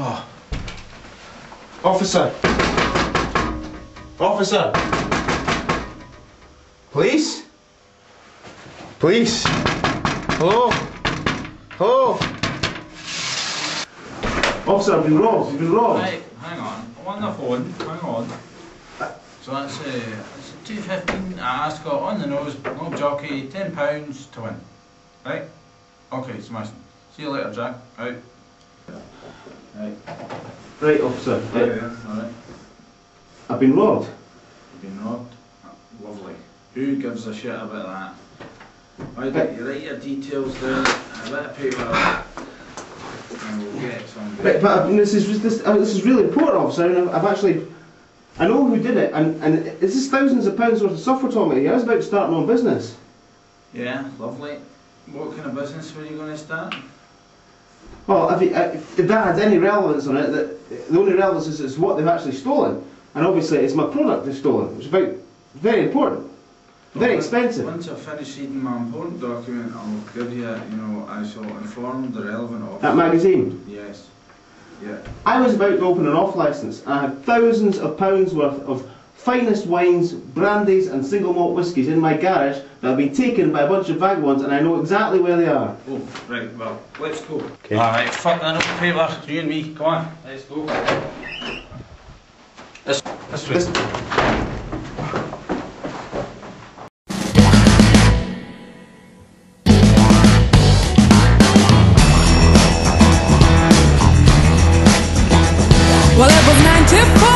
Oh. Officer! Officer! Police? Police? Hello? Hello? Officer, I've been robbed. You've been robbed. Right, hang on. I'm on the phone. Hang on. So that's £2.15 at Ascot, on the nose, no jockey, £10 to win. Right? Okay, smashing. See you later, Jack. Out. Right. Right, officer. Right. Yeah, alright. I've been robbed. You've been robbed? Lovely. Who gives a shit about that? Why don't you write your details down, a bit of paper, and we'll get something. But this is really important, officer. I mean, I've actually... I know who did it, and this is thousands of pounds worth of suffer to me. I was about to start my own business. Yeah, lovely. What kind of business were you going to start? Well, if that had any relevance on it, the only relevance is what they've actually stolen. And obviously it's my product they've stolen, which is very important, very expensive. Once I finish reading my important document, I'll give you, I shall inform the relevant officer. That magazine? Yes. Yeah. I was about to open an off licence and I had thousands of pounds worth of finest wines, brandies and single malt whiskies in my garage that have been taken by a bunch of vagabonds, and I know exactly where they are. Oh, right, well, let's go. Okay. Alright, fuck that up, paper, you and me, come on, let's go. This way. Well, it was 9 to 5.